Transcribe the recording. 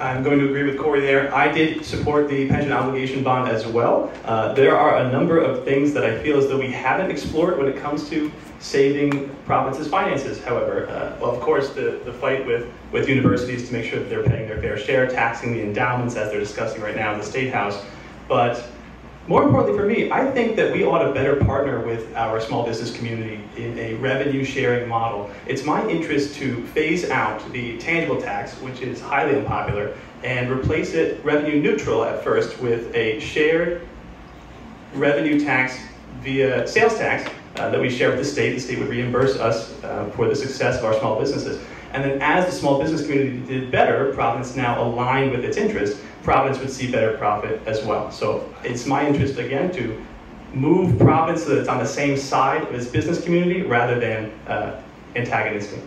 I'm going to agree with Corey there. I did support the pension obligation bond as well. There are a number of things that I feel as though we haven't explored when it comes to saving profits as finances, however. Well, of course, the fight with universities to make sure that they're paying their fair share, taxing the endowments as they're discussing right now in the State House. But more importantly for me, I think that we ought to better partner with our small business community in a revenue sharing model. It's my interest to phase out the tangible tax, which is highly unpopular, and replace it revenue neutral at first with a shared revenue tax via sales tax that we share with the state. The state would reimburse us for the success of our small businesses. And then as the small business community did better, Providence now aligned with its interest, Providence would see better profit as well. So it's my interest, again, to move Providence so that it's on the same side of its business community rather than antagonistic.